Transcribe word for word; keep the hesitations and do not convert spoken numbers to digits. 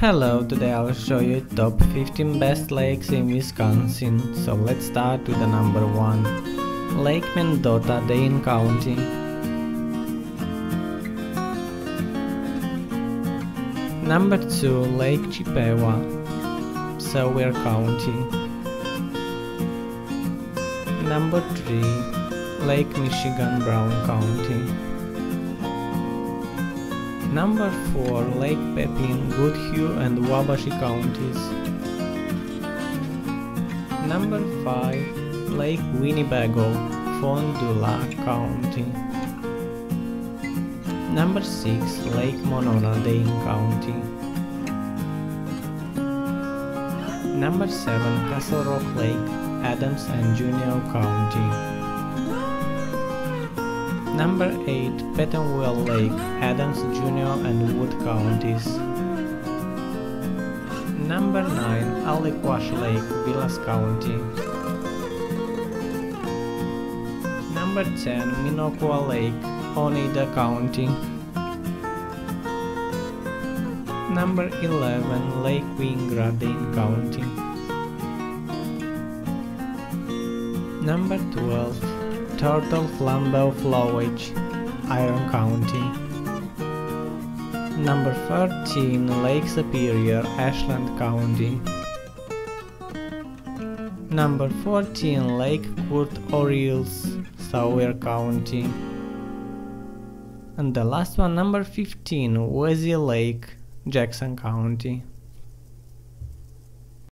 Hello, today I'll show you top fifteen best lakes in Wisconsin. So let's start with the number one. Lake Mendota, Dane County. Number two, Lake Chippewa, Sawyer County. Number three, Lake Michigan, Brown County. Number four, Lake Pepin, Goodhue and Wabasha counties. Number five, Lake Winnebago, Fond du Lac County. Number six, Lake Monona, Dane County. Number seven, Castle Rock Lake, Adams and Juneau County. Number eight, Petenwell Lake, Adams, Juneau and Wood counties. Number nine, Allequash Lake, Vilas County. Number ten, Minocqua Lake, Oneida County. Number eleven, Lake Wingra, Dane County. Number twelve, Turtle-Flambeau Flowage, Iron County. Number thirteen, Lake Superior, Ashland County. Number fourteen, Lac Courte Oreilles, Sawyer County. And the last one, number fifteen, Wazee Lake, Jackson County.